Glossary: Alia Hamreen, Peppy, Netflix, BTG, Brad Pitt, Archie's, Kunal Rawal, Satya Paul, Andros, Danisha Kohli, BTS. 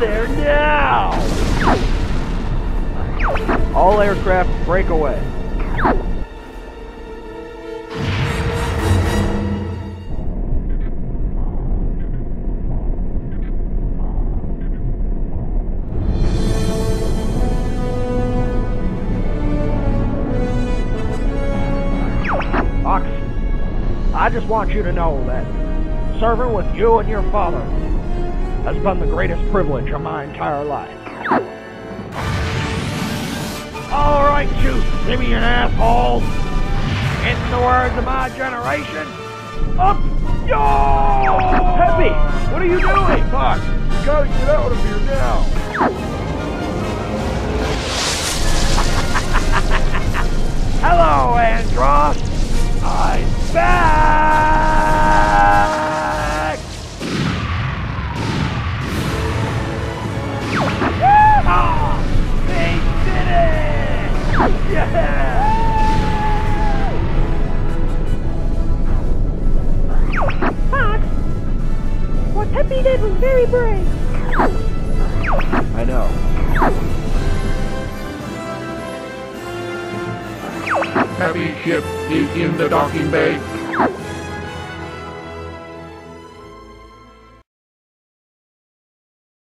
there now! All aircraft break away. I just want you to know that serving with you and your father has been the greatest privilege of my entire life. All right, you simian assholes! In the words of my generation, up yours! Peppy, what are you doing? Fuck, you gotta get out of here now! Hello, Andros! I'm back! Yeehaw! They did it! Yeah! Fox, what Peppy did was very brave. I know. Peppy ship is in the docking bay.